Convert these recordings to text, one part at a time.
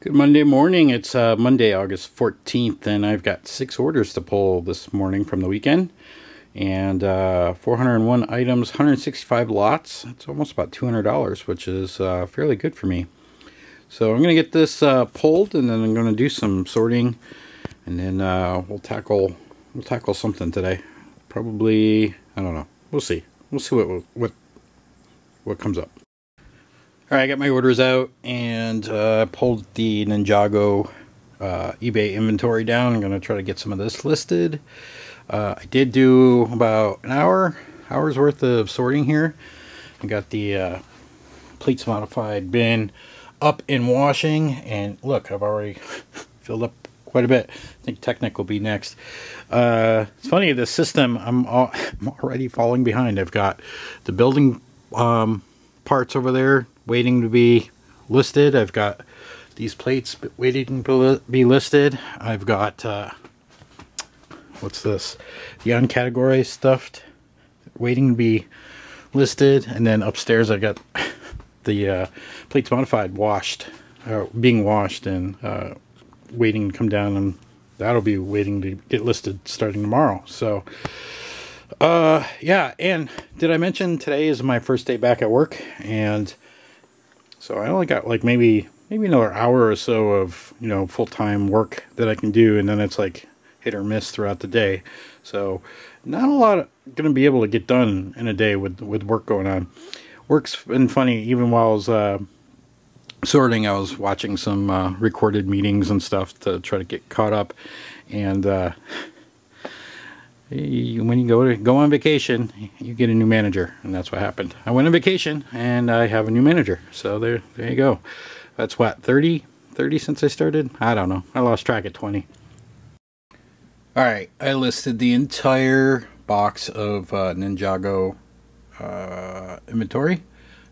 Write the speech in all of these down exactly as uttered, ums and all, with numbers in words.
Good Monday morning. It's uh, Monday, August fourteenth, and I've got six orders to pull this morning from the weekend. And uh, four hundred one items, one hundred sixty-five lots. It's almost about two hundred dollars, which is uh, fairly good for me. So I'm going to get this uh, pulled, and then I'm going to do some sorting. And then uh, we'll tackle we'll tackle something today. Probably, I don't know. We'll see. We'll see what what what comes up. All right, I got my orders out and uh, pulled the Ninjago uh, eBay inventory down. I'm going to try to get some of this listed. Uh, I did do about an hour, hour's worth of sorting here. I got the uh, plates modified bin up in washing. And look, I've already filled up quite a bit. I think Technic will be next. Uh, it's funny, the system, I'm, all, I'm already falling behind. I've got the building um, parts over there waiting to be listed. I've got these plates waiting to be listed. I've got, uh, what's this? The uncategorized stuff waiting to be listed. And then upstairs I've got the uh, plates modified washed, uh, being washed and uh, waiting to come down, and that'll be waiting to get listed starting tomorrow. So uh, yeah, and did I mention today is my first day back at work? And so I only got like maybe maybe another hour or so of, you know, full-time work that I can do, and then it's like hit or miss throughout the day. So not a lot going to be able to get done in a day with, with work going on. Work's been funny. Even while I was uh, sorting, I was watching some uh, recorded meetings and stuff to try to get caught up. And uh, when you go to go on vacation, you get a new manager, and that's what happened. I went on vacation and I have a new manager. So there there you go. That's what, thirty since I started? I don't know, I lost track at twenty. All right, I listed the entire box of uh, Ninjago uh, inventory,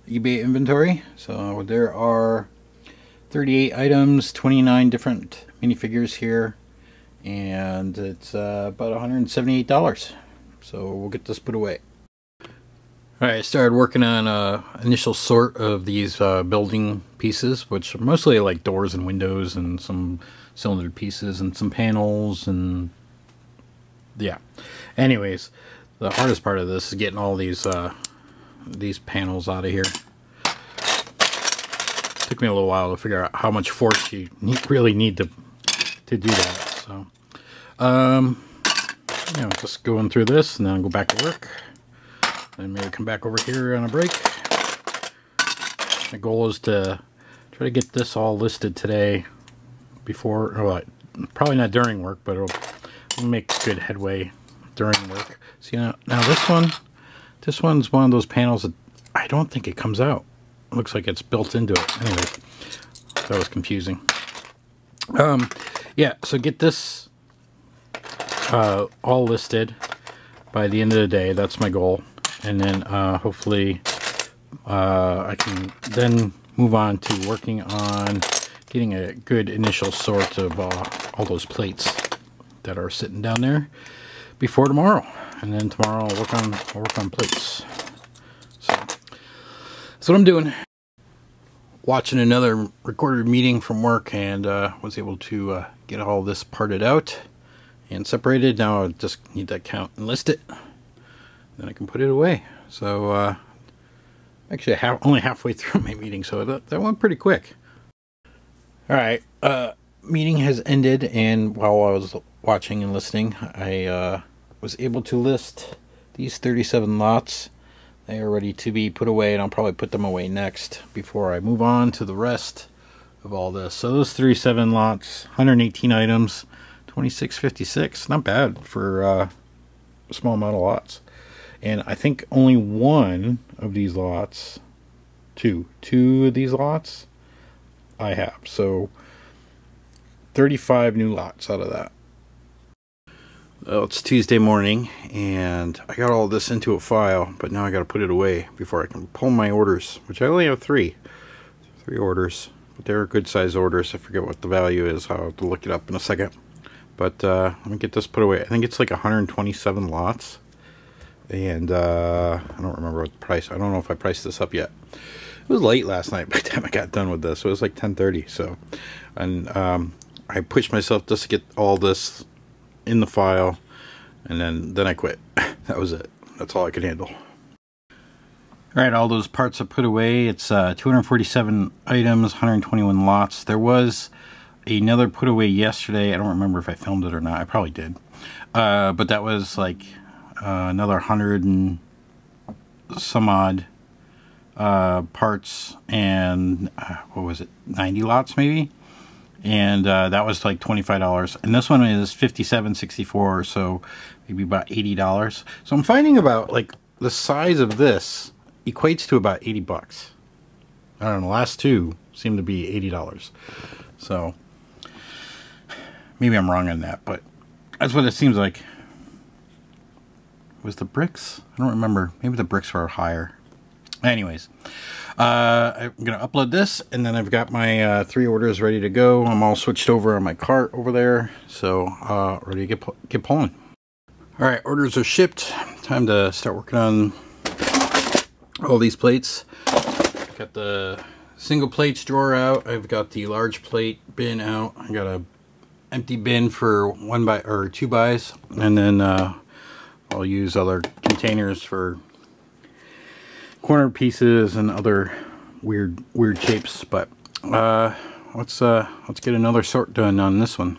eBay inventory. So there are thirty-eight items, twenty-nine different minifigures here. And it's uh, about one hundred seventy-eight dollars. So we'll get this put away. All right, I started working on an initial sort of these uh, building pieces, which are mostly like doors and windows and some cylinder pieces and some panels and yeah. Anyways, the hardest part of this is getting all these uh, these panels out of here. It took me a little while to figure out how much force you need, really need to to do that. So, um, you know, just going through this, and then I'll go back to work. Then maybe come back over here on a break. My goal is to try to get this all listed today before, well, probably not during work, but it'll, it'll make good headway during work. See, now, now this one, this one's one of those panels that I don't think it comes out. It looks like it's built into it. Anyway, that was confusing. Um... Yeah, so get this uh, all listed by the end of the day. That's my goal. And then uh, hopefully uh, I can then move on to working on getting a good initial sort of uh, all those plates that are sitting down there before tomorrow. And then tomorrow I'll work on, I'll work on plates. So that's what I'm doing. Watching another recorded meeting from work, and uh, was able to uh, get all this parted out and separated. Now I just need to count and list it, then I can put it away. So uh, actually ha only halfway through my meeting, so that, that went pretty quick. All right, uh, meeting has ended, and while I was watching and listening, I uh, was able to list these thirty-seven lots. They are ready to be put away, and I'll probably put them away next before I move on to the rest of all this. So those thirty-seven lots, one hundred eighteen items, twenty-six fifty-six. Not bad for uh, small amount of lots. And I think only one of these lots, two, two of these lots, I have. So thirty-five new lots out of that. Well, it's Tuesday morning, and I got all this into a file, but now I got to put it away before I can pull my orders, which I only have three. Three orders, but they're good size orders. I forget what the value is. I'll have to look it up in a second. But uh, let me get this put away. I think it's like one hundred twenty-seven lots, and uh, I don't remember what the price. I don't know if I priced this up yet. It was late last night by the time I got done with this. It was like ten thirty, so. And um, I pushed myself just to get all this in the file, and then, then I quit. That was it. That's all I could handle. All right, all those parts I put away. It's uh, two hundred forty-seven items, one hundred twenty-one lots. There was another put away yesterday. I don't remember if I filmed it or not. I probably did. Uh, but that was like uh, another one hundred and some odd uh, parts, and uh, what was it, ninety lots maybe? And uh, that was like twenty-five dollars. And this one is fifty-seven sixty-four, so maybe about eighty dollars. So I'm finding about, like, the size of this equates to about eighty bucks. I don't know, the last two seem to be eighty dollars. So maybe I'm wrong on that, but that's what it seems like. Was the bricks? I don't remember. Maybe the bricks were higher. Anyways, uh, I'm going to upload this, and then I've got my uh, three orders ready to go. I'm all switched over on my cart over there, so uh, ready to get, pu get pulling. All right, orders are shipped. Time to start working on all these plates. I've got the single plates drawer out. I've got the large plate bin out. I got a empty bin for one by or two buys, and then uh, I'll use other containers for corner pieces and other weird weird shapes. But uh, let's uh, let's get another sort done on this one.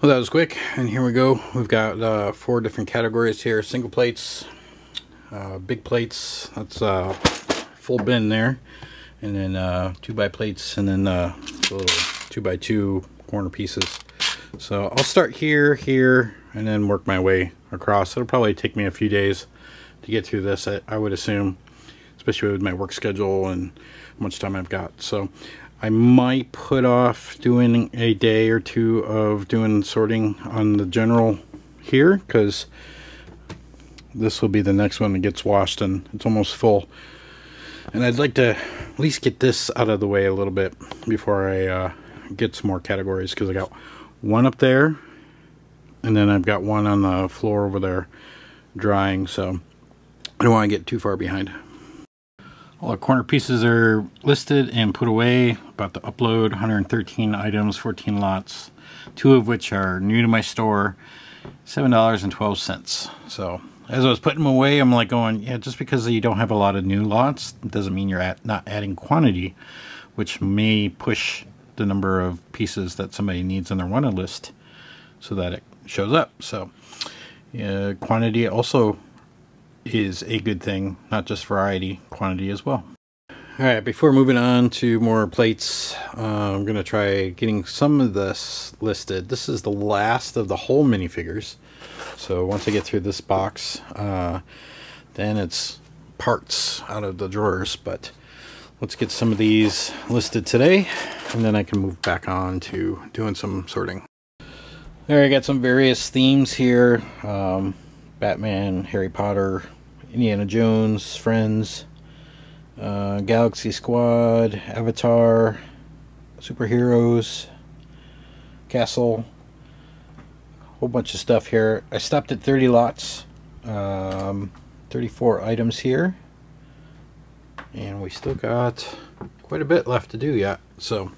Well, that was quick, and here we go. We've got uh, four different categories here: single plates, uh, big plates. That's uh, full bin there, and then uh, two by plates, and then uh, little two by two corner pieces. So I'll start here, here, and then work my way across. It'll probably take me a few days to get through this, I, I would assume, especially with my work schedule and how much time I've got. So I might put off doing a day or two of doing sorting on the general here, because this will be the next one that gets washed, and it's almost full. And I'd like to at least get this out of the way a little bit before I uh, get some more categories, because I got one up there, and then I've got one on the floor over there drying, so I don't want to get too far behind. All the corner pieces are listed and put away. About to upload one hundred thirteen items, fourteen lots, two of which are new to my store, seven dollars and twelve cents. So as I was putting them away, I'm like going, yeah, just because you don't have a lot of new lots doesn't mean you're at not adding quantity, which may push the number of pieces that somebody needs on their wanted list so that it shows up. So yeah, quantity also is a good thing, not just variety, quantity as well. All right, before moving on to more plates, uh, I'm gonna try getting some of this listed. This is the last of the whole minifigures, so once I get through this box, uh, then it's parts out of the drawers. But let's get some of these listed today, and then I can move back on to doing some sorting. There, I got some various themes here. um, Batman, Harry Potter, Indiana Jones, Friends, uh, Galaxy Squad, Avatar, Superheroes, Castle, a whole bunch of stuff here. I stopped at thirty lots, um, thirty-four items here, and we still got quite a bit left to do yet. So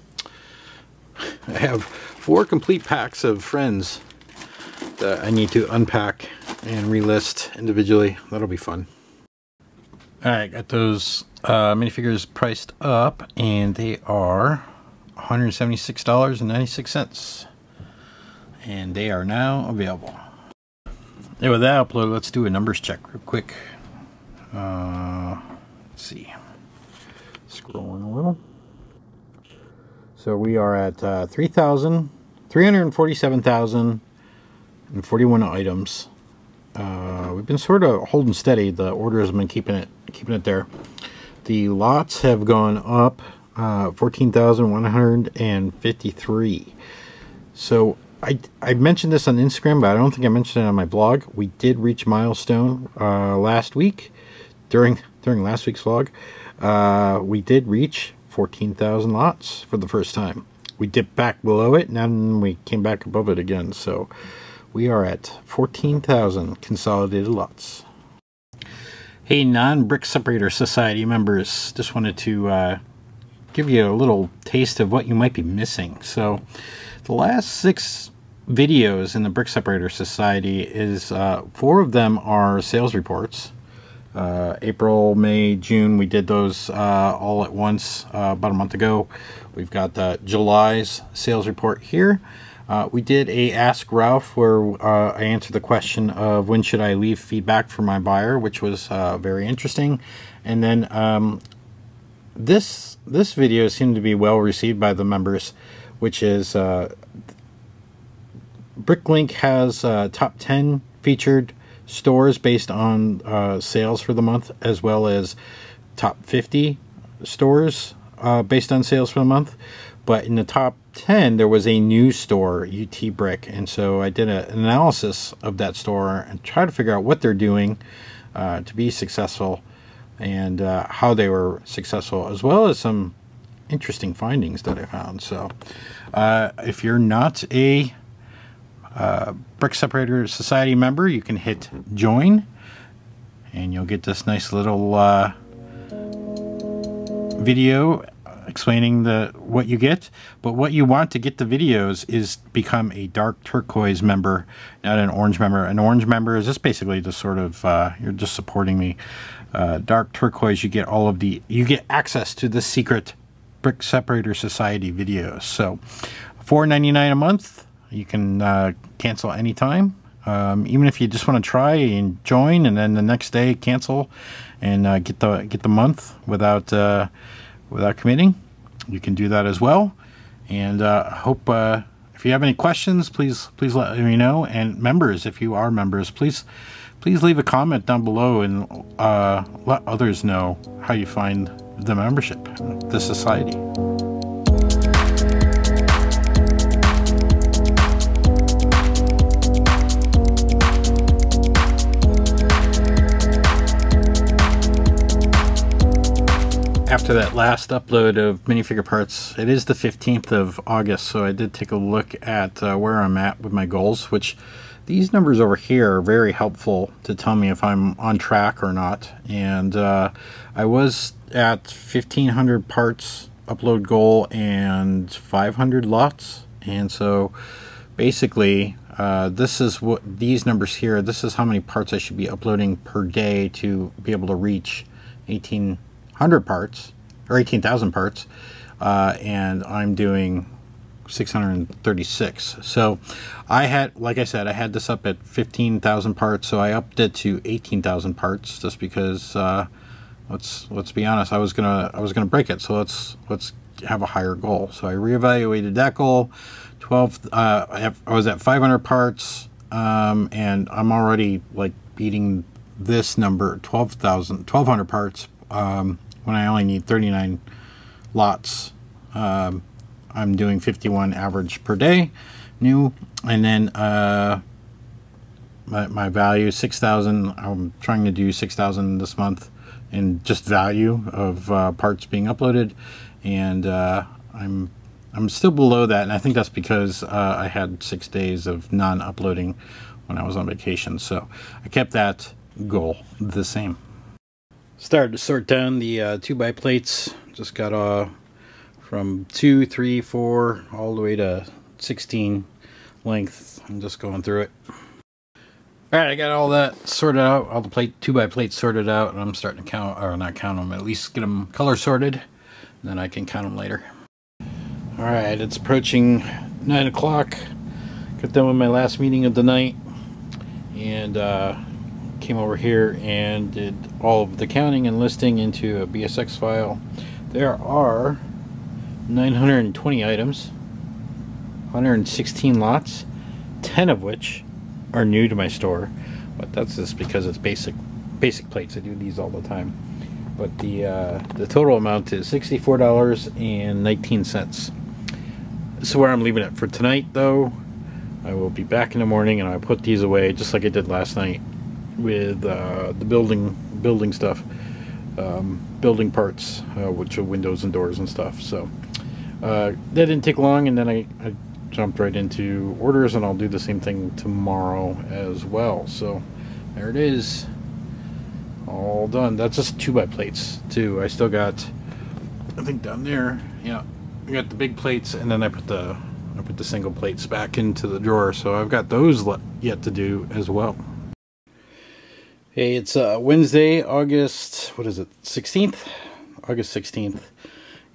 I have four complete packs of Friends that I need to unpack and relist individually. That'll be fun. All right, got those uh, minifigures priced up, and they are one hundred seventy-six dollars and ninety-six cents, and they are now available. And with that upload, let's do a numbers check real quick. Uh, let's see, scrolling a little. So we are at uh, three thousand three hundred forty-seven thousand and forty-one items. Uh, we've been sort of holding steady. The orders have been keeping it keeping it there. The lots have gone up uh, fourteen thousand one hundred fifty-three. So I, I mentioned this on Instagram, but I don't think I mentioned it on my blog. We did reach milestone uh, last week. During during last week's vlog, uh, we did reach fourteen thousand lots for the first time. We dipped back below it, and then we came back above it again. So we are at fourteen thousand consolidated lots. Hey, non-Brick Separator Society members, just wanted to uh, give you a little taste of what you might be missing. So the last six videos in the Brick Separator Society is uh, four of them are sales reports. Uh, April, May, June, we did those uh, all at once uh, about a month ago. We've got uh, July's sales report here. Uh, we did a Ask Ralph where uh, I answered the question of when should I leave feedback for my buyer, which was uh, very interesting. And then um, this this video seemed to be well received by the members, which is uh, BrickLink has uh, top ten featured stores based on uh, sales for the month, as well as top fifty stores uh, based on sales for the month. But in the top ten, there was a new store, U T Brick, and so I did a, an analysis of that store and tried to figure out what they're doing uh, to be successful and uh, how they were successful, as well as some interesting findings that I found. So uh, if you're not a uh, Brick Separator Society member, you can hit join and you'll get this nice little uh, video explaining the what you get. But what you want to get the videos is become a dark turquoise member, not an orange member. An orange member is just basically just sort of uh, you're just supporting me. Uh, dark turquoise, you get all of the you get access to the secret Brick Separator Society videos. So four ninety-nine a month. You can uh, cancel anytime. Um, even if you just want to try and join, and then the next day cancel and uh, get the get the month without uh, without committing. You can do that as well. And I uh, hope uh, if you have any questions, please please let me know. And members, if you are members, please please leave a comment down below and uh, let others know how you find the membership, the society. After that last upload of minifigure parts, it is the fifteenth of August, so I did take a look at uh, where I'm at with my goals, which these numbers over here are very helpful to tell me if I'm on track or not. And uh, I was at fifteen hundred parts upload goal and five hundred lots, and so basically uh, this is what these numbers here, this is how many parts I should be uploading per day to be able to reach eighteen hundred parts or eighteen thousand parts, uh, and I'm doing six hundred thirty-six. So I had, like I said, I had this up at fifteen thousand parts, so I upped it to eighteen thousand parts just because uh, let's let's be honest, I was gonna I was gonna break it, so let's let's have a higher goal. So I reevaluated that goal. twelve uh, I, have, I was at five hundred parts, um, and I'm already like beating this number, twelve thousand twelve hundred parts. Um, when I only need thirty-nine lots, um, I'm doing fifty-one average per day new. And then uh, my, my value six thousand, I'm trying to do six thousand this month in just value of uh, parts being uploaded, and uh, I'm I'm still below that, and I think that's because uh, I had six days of non-uploading when I was on vacation, so I kept that goal the same. Started to sort down the uh, two by plates. Just got uh, from two, three, four, all the way to sixteen length. I'm just going through it. All right, I got all that sorted out, all the plate two by plates sorted out, and I'm starting to count, or not count them, at least get them color sorted, and then I can count them later. All right, it's approaching nine o'clock. Got done with my last meeting of the night, and uh, came over here and did all of the counting and listing into a B S X file. There are nine hundred twenty items, one hundred sixteen lots, ten of which are new to my store, but that's just because it's basic basic plates. I do these all the time. But the uh, the total amount is sixty-four dollars and nineteen cents. This is where I'm leaving it for tonight, though. I will be back in the morning and I'll put these away just like I did last night with uh, the building building stuff, um, building parts, uh, which are windows and doors and stuff. So uh, that didn't take long, and then I, I jumped right into orders, and I'll do the same thing tomorrow as well. So there it is. All done. That's just two by plates too. I still got, I think down there, yeah, I got the big plates, and then I put the I put the single plates back into the drawer. So I've got those yet to do as well. Hey, it's uh, Wednesday, August, what is it, sixteenth? August sixteenth,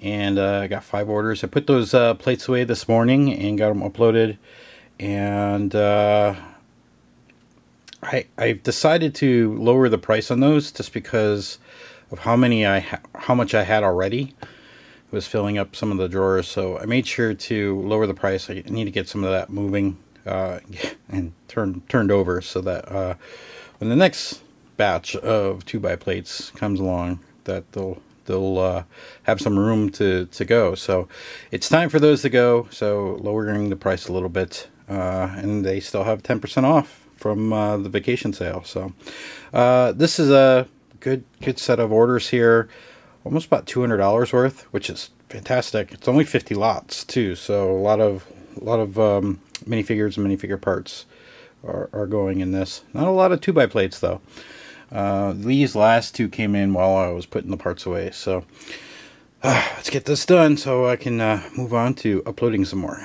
and uh, I got five orders. I put those uh, plates away this morning and got them uploaded, and uh, I, I've decided to lower the price on those just because of how many I ha how much I had already. It was filling up some of the drawers, so I made sure to lower the price. I need to get some of that moving uh, and turned turned over so that uh, when the next batch of two by plates comes along, that they'll they'll uh, have some room to to go. So it's time for those to go. So lowering the price a little bit, uh, and they still have ten percent off from uh, the vacation sale. So uh, this is a good good set of orders here, almost about two hundred dollars worth, which is fantastic. It's only fifty lots too, so a lot of a lot of um, minifigures and minifigure parts are, are going in this. Not a lot of two by plates though. Uh, these last two came in while I was putting the parts away, so uh, let's get this done so I can uh, move on to uploading some more.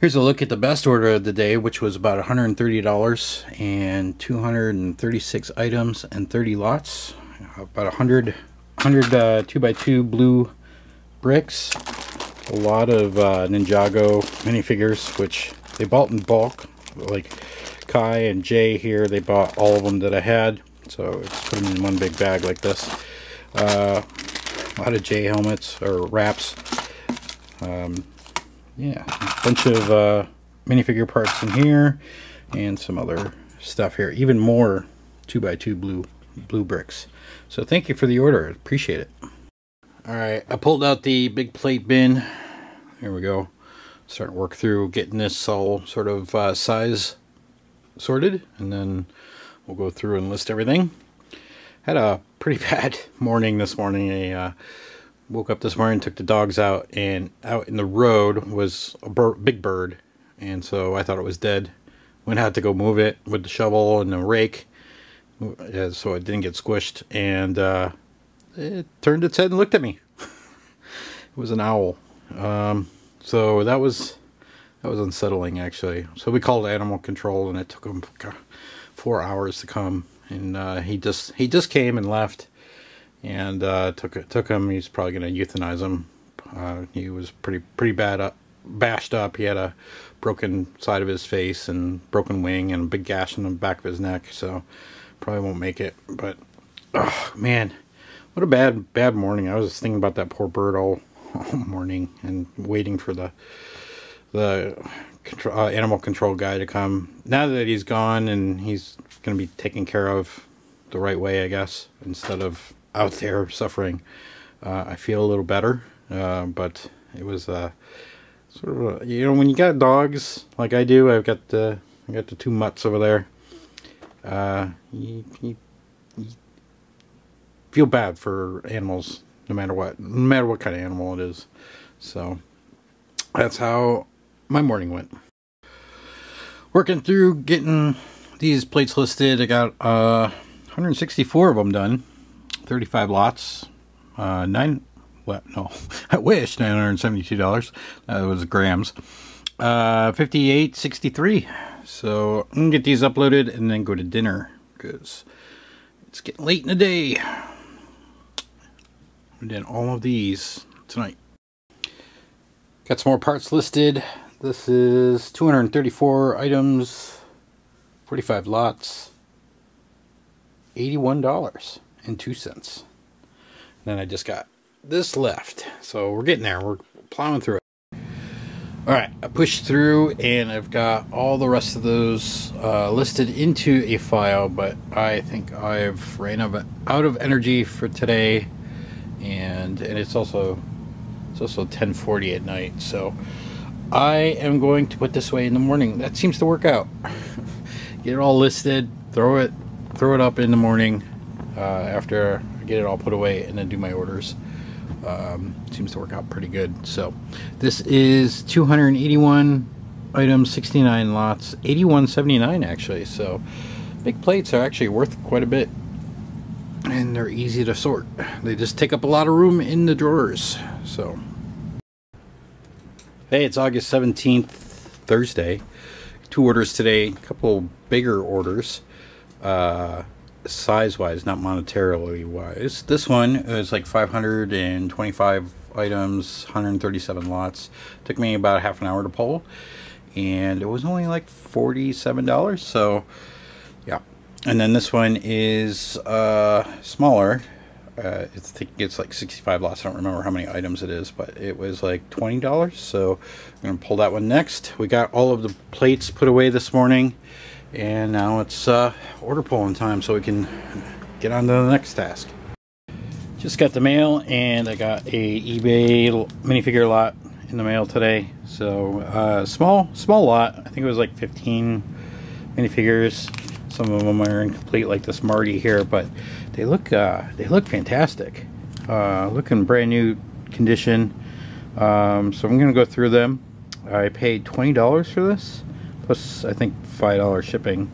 Here's a look at the best order of the day, which was about one hundred thirty dollars and two hundred thirty-six items and thirty lots. About one hundred, one hundred uh, two by two blue bricks. A lot of uh, Ninjago minifigures, which they bought in bulk. Like Kai and Jay here, they bought all of them that I had. So I just put them in one big bag like this. Uh, a lot of Jay helmets or wraps. Um, Yeah, a bunch of uh, minifigure parts in here, and some other stuff here. Even more two by two blue blue bricks. So thank you for the order. Appreciate it. All right, I pulled out the big plate bin. Here we go. Starting to work through getting this all sort of uh, size sorted, and then we'll go through and list everything. Had a pretty bad morning this morning. A uh, Woke up this morning, took the dogs out, and out in the road was a bir big bird, and so I thought it was dead. Went out to go move it with the shovel and the rake, so it didn't get squished, and uh, it turned its head and looked at me. It was an owl. Um, so that was that was unsettling, actually. So we called animal control, and it took him four hours to come, and uh, he just he just came and left. And uh, took took him. He's probably gonna euthanize him. Uh, he was pretty pretty bad up, bashed up. He had a broken side of his face and broken wing and a big gash in the back of his neck. So probably won't make it. But oh man, what a bad bad morning. I was just thinking about that poor bird all, all morning and waiting for the the control, uh, animal control guy to come. Now that he's gone and he's gonna be taken care of the right way, I guess, instead of out there suffering, uh, I feel a little better, uh, but it was uh, sort of a, you know, when you got dogs like I do, I've got the I got the two mutts over there. Uh, you, you, you feel bad for animals, no matter what, no matter what kind of animal it is. So that's how my morning went. Working through getting these plates listed. I got uh, one hundred sixty-four of them done. thirty-five lots, uh, nine, what, no, I wish, nine hundred seventy-two dollars, that was grams, uh, fifty-eight sixty-three, so I'm going to get these uploaded and then go to dinner, because it's getting late in the day. And then all of these tonight. Got some more parts listed. This is two hundred thirty-four items, forty-five lots, eighty-one dollars. And two cents. Then I just got this left, so we're getting there. We're plowing through it. All right, I pushed through, and I've got all the rest of those uh, listed into a file. But I think I've ran out of energy for today, and and it's also it's also ten forty at night. So I am going to put this away in the morning. That seems to work out. Get it all listed. Throw it throw it up in the morning. Uh, after I get it all put away and then do my orders. Um, seems to work out pretty good. So this is two hundred eighty-one items, sixty-nine lots, eighty-one seventy-nine actually. So big plates are actually worth quite a bit. and they're easy to sort. They just take up a lot of room in the drawers. So hey, it's August seventeenth, Thursday. Two orders today, a couple bigger orders, uh, size wise, not monetarily wise. This one is like five hundred twenty-five items, one hundred thirty-seven lots. Took me about half an hour to pull, and it was only like forty-seven dollars. So yeah. And then this one is uh, smaller. Uh, it's, I think it's like sixty-five lots. I don't remember how many items it is, but it was like twenty dollars. So I'm going to pull that one next. We got all of the plates put away this morning, and now it's uh, order pulling time so we can get on to the next task. Just got the mail, and I got a eBay minifigure lot in the mail today. So uh, small, small lot. I think it was like fifteen minifigures. Some of them are incomplete, like this Marty here, but they look uh, they look fantastic. Uh, looking brand new condition. Um, so I'm gonna go through them. I paid twenty dollars for this, plus I think five dollars shipping.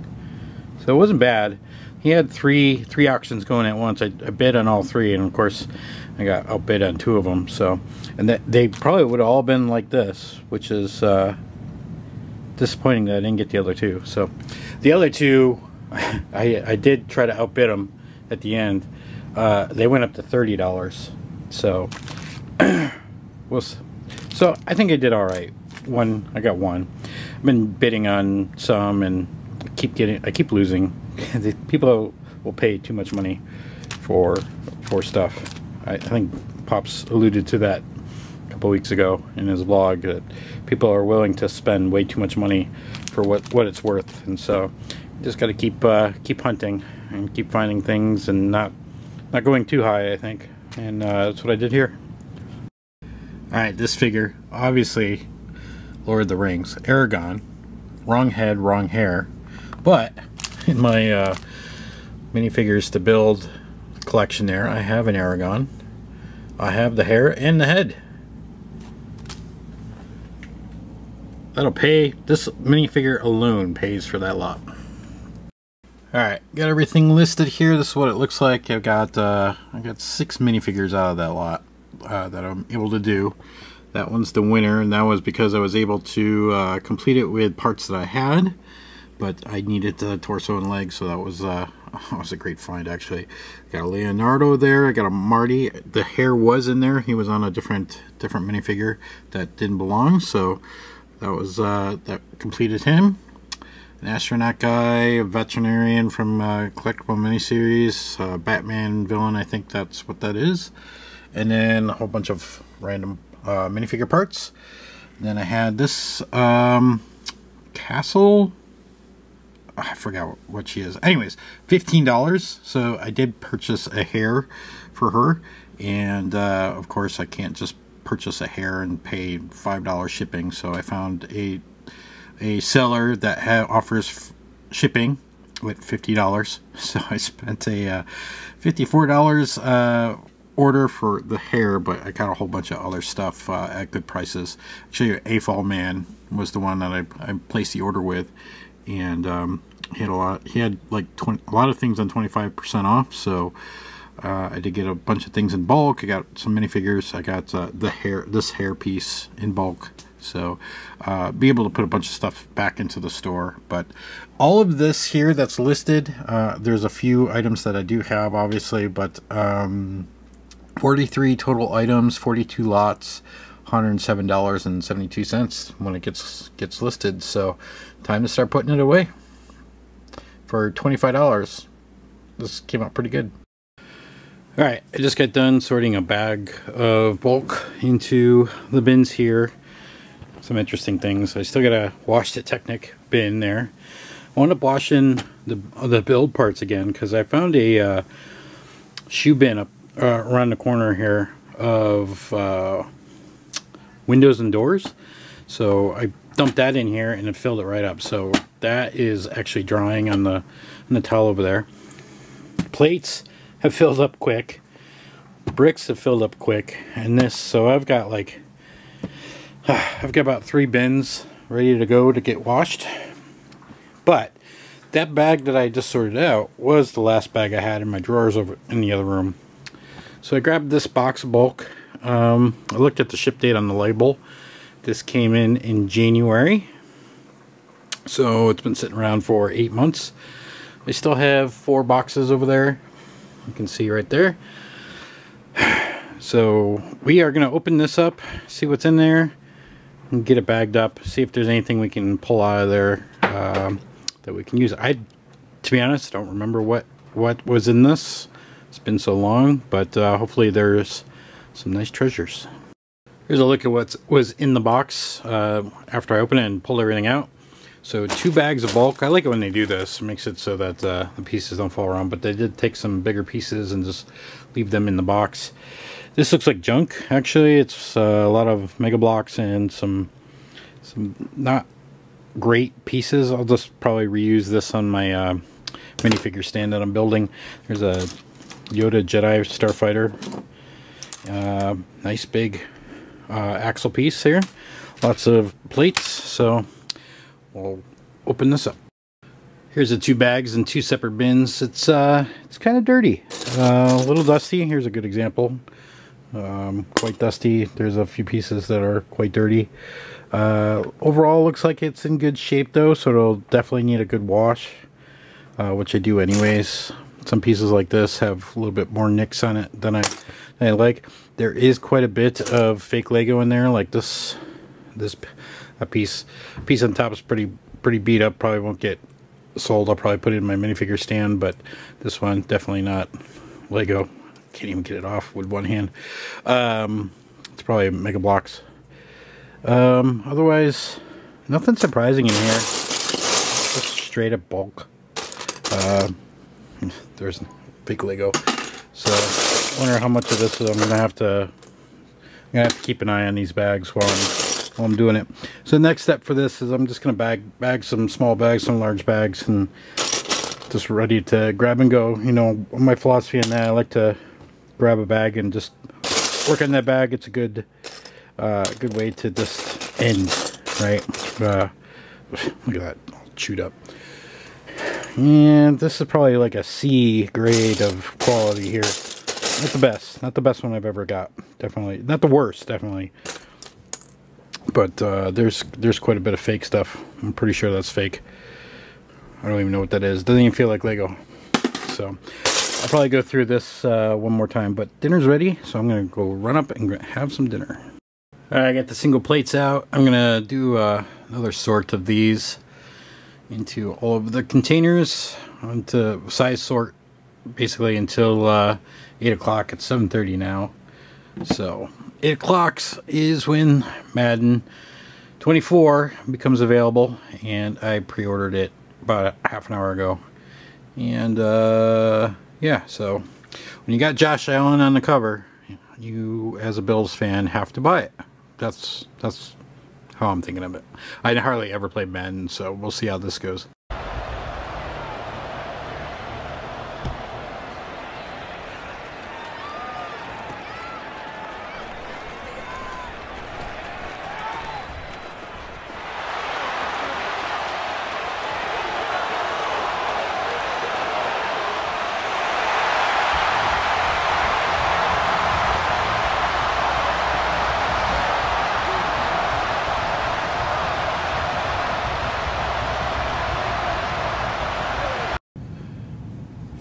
So it wasn't bad. He had three three auctions going at once. I, I bid on all three, and of course I got outbid on two of them. So, and that they probably would have all been like this, which is uh, disappointing that I didn't get the other two. So the other two, I, I did try to outbid them at the end. Uh, they went up to thirty dollars. So, we'll, so I think I did all right. One, I got one. I've been bidding on some and keep getting. I keep losing. The people will pay too much money for for stuff. I, I think Pops alluded to that a couple weeks ago in his vlog, that people are willing to spend way too much money for what what it's worth, and so just got to keep uh, keep hunting and keep finding things and not not going too high, I think, and uh, that's what I did here. All right, this figure, obviously Lord of the Rings, Aragorn, wrong head, wrong hair, but in my uh, minifigures to build collection there, I have an Aragorn. I have the hair and the head. That'll pay. This minifigure alone pays for that lot. Alright, got everything listed here. This is what it looks like. I've got uh, I got six minifigures out of that lot uh, that I'm able to do. That one's the winner, and that was because I was able to uh, complete it with parts that I had, but I needed the torso and legs, so that was uh, that was a great find, actually. Got a Leonardo there. I got a Marty. The hair was in there. He was on a different different minifigure that didn't belong, so that was uh, that completed him. An astronaut guy, a veterinarian from uh, collectible miniseries, uh, Batman villain, I think that's what that is. And then a whole bunch of random uh, minifigure parts. Then I had this um, Castle. Oh, I forgot what she is. Anyways, fifteen dollars. So I did purchase a hair for her, and uh, of course I can't just purchase a hair and pay five dollars shipping, so I found a a seller that ha offers shipping with fifty dollars, so I spent a uh, fifty-four dollars uh, order for the hair, but I got a whole bunch of other stuff uh, at good prices. Actually, A F O L Man was the one that I, I placed the order with, and um, he had a lot he had like twenty a lot of things on twenty-five percent off, so Uh, I did get a bunch of things in bulk. I got some minifigures. I got uh, the hair, this hair piece in bulk. So uh, be able to put a bunch of stuff back into the store. But all of this here that's listed, uh, there's a few items that I do have, obviously, but um, forty-three total items, forty-two lots, one hundred seven dollars and seventy-two cents when it gets gets listed. So time to start putting it away. For twenty-five dollars, this came out pretty good. Alright, I just got done sorting a bag of bulk into the bins here. Some interesting things. I still gotta wash the Technic bin there. I wound up washing the, the build parts again, because I found a uh, shoe bin up uh, around the corner here of uh, windows and doors. So I dumped that in here and it filled it right up. So that is actually drying on the, on the towel over there. Plates have filled up quick, bricks have filled up quick, and this, so I've got like uh, I've got about three bins ready to go to get washed. But That bag that I just sorted out was the last bag I had in my drawers over in the other room. So I grabbed this box of bulk. Um, I looked at the ship date on the label. This came in in January. So it's been sitting around for eight months. I still have four boxes over there. You can see right there. So we are going to open this up, see what's in there, and get it bagged up, see if there's anything we can pull out of there um, that we can use. I, to be honest, don't remember what, what was in this. It's been so long, but uh, hopefully there's some nice treasures. Here's a look at what was in the box uh, after I open it and pull everything out. So two bags of bulk. I like it when they do this. It makes it so that uh, the pieces don't fall around. But they did take some bigger pieces and just leave them in the box. This looks like junk, actually. It's uh, a lot of Mega Bloks and some some not great pieces. I'll just probably reuse this on my uh, minifigure stand that I'm building. There's a Yoda Jedi Starfighter. Uh, nice big uh, axle piece here. Lots of plates. So we'll open this up. Here's the two bags in two separate bins. It's uh, it's kind of dirty, uh, a little dusty. Here's a good example. Um, quite dusty. There's a few pieces that are quite dirty. Uh, overall, looks like it's in good shape though, so it'll definitely need a good wash, uh, which I do anyways. Some pieces like this have a little bit more nicks on it than I than I like. There is quite a bit of fake Lego in there, like this this. A piece, a piece on top is pretty pretty beat up. Probably won't get sold. I'll probably put it in my minifigure stand, but this one definitely not Lego. Can't even get it off with one hand. Um, it's probably Mega Bloks. Um, otherwise, nothing surprising in here. Just straight up bulk. Uh, there's big Lego. So I wonder how much of this I'm gonna have to. I'm gonna have to keep an eye on these bags while I'm. While I'm doing it. So the next step for this is I'm just gonna bag bag some small bags, some large bags, and just ready to grab and go. You know, my philosophy in that, I like to grab a bag and just work on that bag. It's a good uh, good way to just end, right? Uh, look at that, all chewed up. And this is probably like a C grade of quality here. Not the best, not the best one I've ever got. Definitely not the worst, definitely. But uh, there's there's quite a bit of fake stuff. I'm pretty sure that's fake. I don't even know what that is. Doesn't even feel like Lego. So I'll probably go through this uh, one more time. But dinner's ready, so I'm gonna go run up and have some dinner. All right, I got the single plates out. I'm gonna do uh, another sort of these into all of the containers onto size sort, basically until uh, eight o'clock. It's seven thirty now, so. eight o'clock is when Madden twenty-four becomes available, and I pre-ordered it about half an hour ago. And uh, yeah, so when you got Josh Allen on the cover, you as a Bills fan have to buy it. That's that's how I'm thinking of it. I hardly ever play Madden, so we'll see how this goes.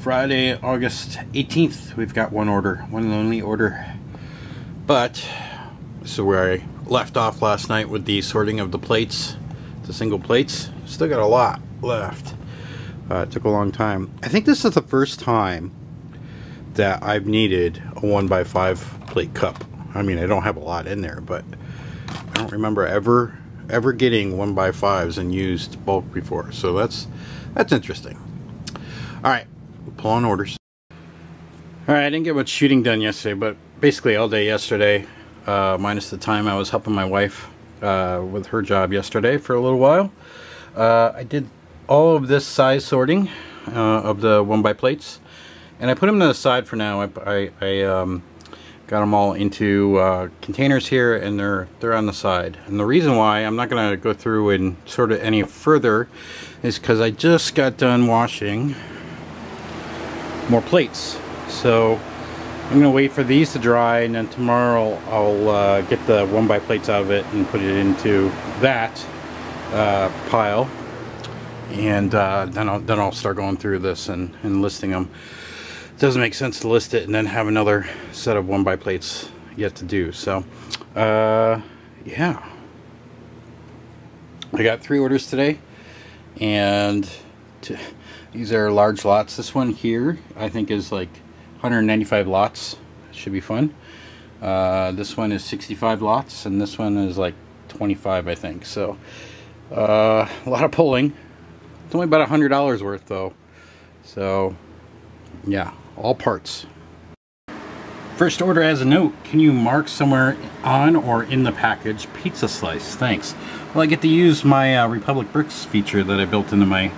Friday, August eighteenth, we've got one order, one lonely order. But this is where I left off last night with the sorting of the plates, the single plates. Still got a lot left. Uh, it took a long time. I think this is the first time that I've needed a one by five plate cup. I mean, I don't have a lot in there, but I don't remember ever ever getting one by fives and used bulk before. So that's that's interesting. All right. Pull on orders. Alright, I didn't get much shooting done yesterday, but basically all day yesterday, uh, minus the time I was helping my wife uh, with her job yesterday for a little while. Uh, I did all of this size sorting uh, of the one by plates, and I put them to the side for now. I, I, I um, Got them all into uh, containers here, and they're they're on the side. And the reason why I'm not going to go through and sort it any further is because I just got done washing more plates. So I'm going to wait for these to dry, and then tomorrow I'll uh, get the one by plates out of it and put it into that uh, pile. And uh, then I'll then I'll start going through this and and listing them. Doesn't make sense to list it and then have another set of one by plates yet to do. So uh, yeah, I got three orders today, and t these are large lots. This one here I think is like one hundred ninety-five lots. Should be fun. Uh, this one is sixty-five lots, and this one is like twenty-five, I think. So uh, a lot of pulling. It's only about a hundred dollars worth though. So yeah, all parts. First order has a note. Can you mark somewhere on or in the package pizza slice? Thanks. Well, I get to use my uh, Republic Bricks feature that I built into my,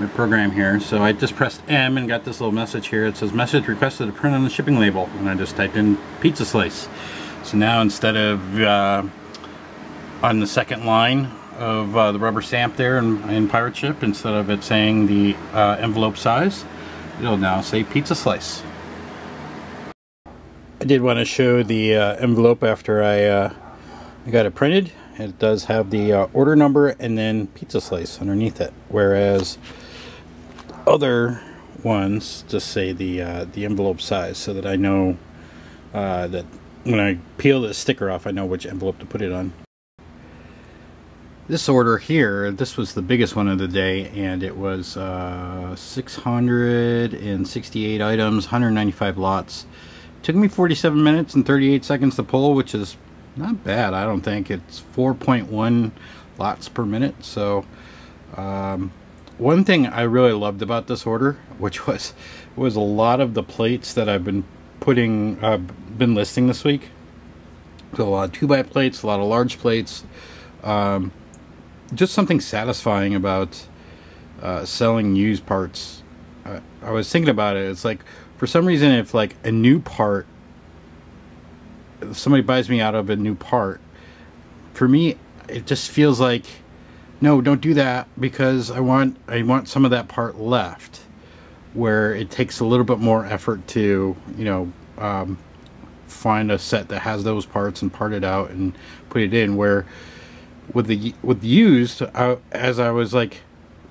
my program here. So I just pressed M and got this little message here. It says message requested to print on the shipping label, and I just typed in pizza slice. So now instead of uh, on the second line of uh, the rubber stamp there in, in Pirate Ship, instead of it saying the uh, envelope size, it'll now say pizza slice. I did want to show the uh, envelope after I, uh, I got it printed. It does have the uh, order number and then pizza slice underneath it, whereas other ones just say the uh, the envelope size, so that I know uh, that when I peel the sticker off, I know which envelope to put it on. This order here, this was the biggest one of the day, and it was uh, six hundred sixty-eight items, one hundred ninety-five lots. It took me forty-seven minutes and thirty-eight seconds to pull, which is not bad, I don't think. It's four point one lots per minute. So um, one thing I really loved about this order, which was was a lot of the plates that I've been putting, uh, been listing this week. So a lot of two by plates, a lot of large plates. Um, Just something satisfying about uh, selling used parts. Uh, I was thinking about it. It's like, for some reason, if like a new part, if somebody buys me out of a new part, for me, it just feels like, no, don't do that, because I want I want some of that part left. Where it takes a little bit more effort to, you know, um, find a set that has those parts and part it out and put it in. Where with the with used, I, as I was like,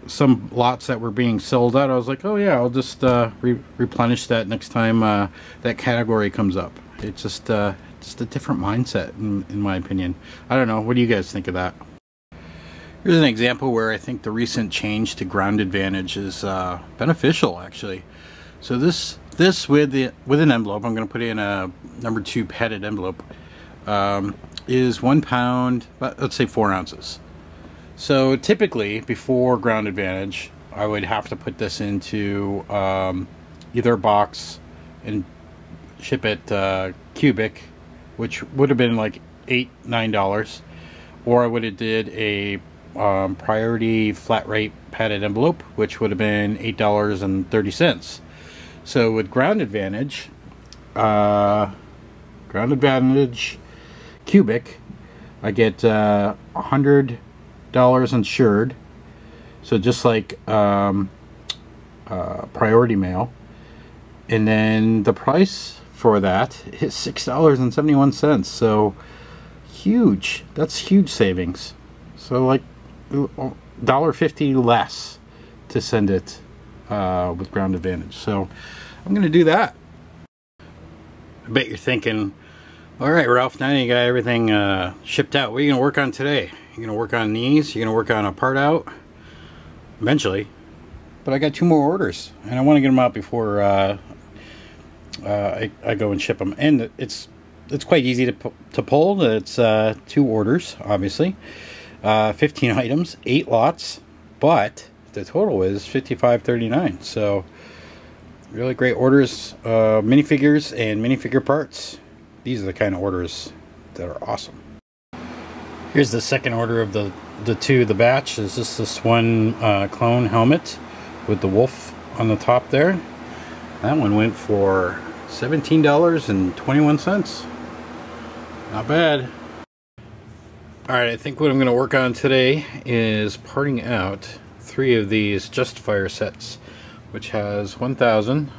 some lots that were being sold out, I was like, oh yeah, I'll just uh, re replenish that next time uh, that category comes up. It's just uh, just a different mindset, in, in my opinion. I don't know. What do you guys think of that? Here's an example where I think the recent change to Ground Advantage is uh, beneficial, actually. So this this with the with an envelope, I'm going to put in a number two padded envelope. Um, is one pound, but let's say four ounces. So typically, before Ground Advantage, I would have to put this into um, either a box and ship it uh, cubic, which would have been like eight, nine dollars, or I would have did a um, priority flat rate padded envelope, which would have been eight dollars and thirty cents. So with Ground Advantage, uh, Ground Advantage. Cubic, I get uh, one hundred dollars insured, so just like um, uh, priority mail, and then the price for that is six dollars and seventy-one cents, so huge, that's huge savings. So like a dollar fifty less to send it uh, with Ground Advantage, so I'm going to do that. I bet you're thinking, alright Ralph, now you got everything uh, shipped out, what are you going to work on today? You're going to work on these, you're going to work on a part out, eventually. But I got two more orders, and I want to get them out before uh, uh, I, I go and ship them. And it's it's quite easy to, to pull. It's uh, two orders, obviously. Uh, fifteen items, eight lots, but the total is fifty-five thirty-nine. So really great orders, uh, minifigures and minifigure parts. These are the kind of orders that are awesome. Here's the second order of the, the two, the batch. Is this this one uh, clone helmet with the wolf on the top there. That one went for seventeen dollars and twenty-one cents. Not bad. Alright, I think what I'm going to work on today is parting out three of these Justifier sets, which has one thousand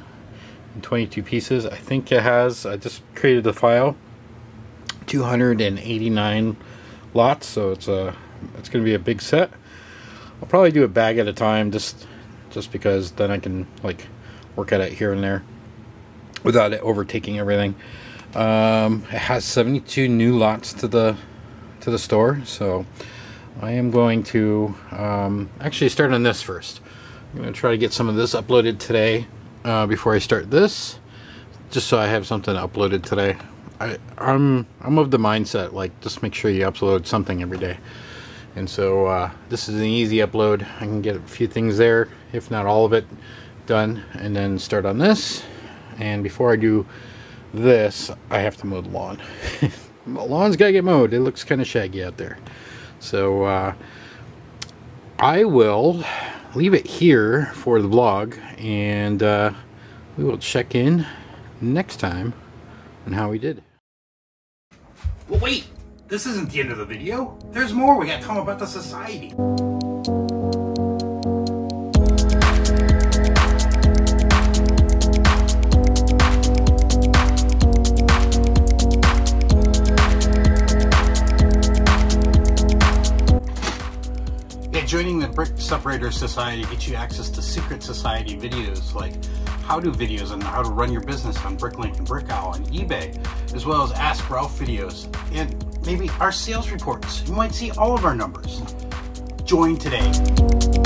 twenty-two pieces. I think it has, I just created the file, two hundred eighty-nine lots, so it's a it's going to be a big set. I'll probably do a bag at a time, just just because then I can like work at it here and there without it overtaking everything. Um, it has seventy-two new lots to the to the store, so I am going to um, actually start on this first. I'm going to try to get some of this uploaded today uh, before I start this, just so I have something uploaded today. I, I'm I'm of the mindset like just make sure you upload something every day, and so uh, this is an easy upload. I can get a few things there, if not all of it, done, and then start on this. And before I do this, I have to mow the lawn. The lawn's gotta get mowed. It looks kind of shaggy out there, so uh, I will leave it here for the vlog, and uh, we will check in next time on how we did. Well, wait, this isn't the end of the video. There's more. We got to tell them about the society. Yeah, joining the Brick Separator Society gets you access to secret society videos like how-to videos on how to run your business on BrickLink and Brick Owl and eBay, as well as Ask Ralph videos, and maybe our sales reports. You might see all of our numbers. Join today.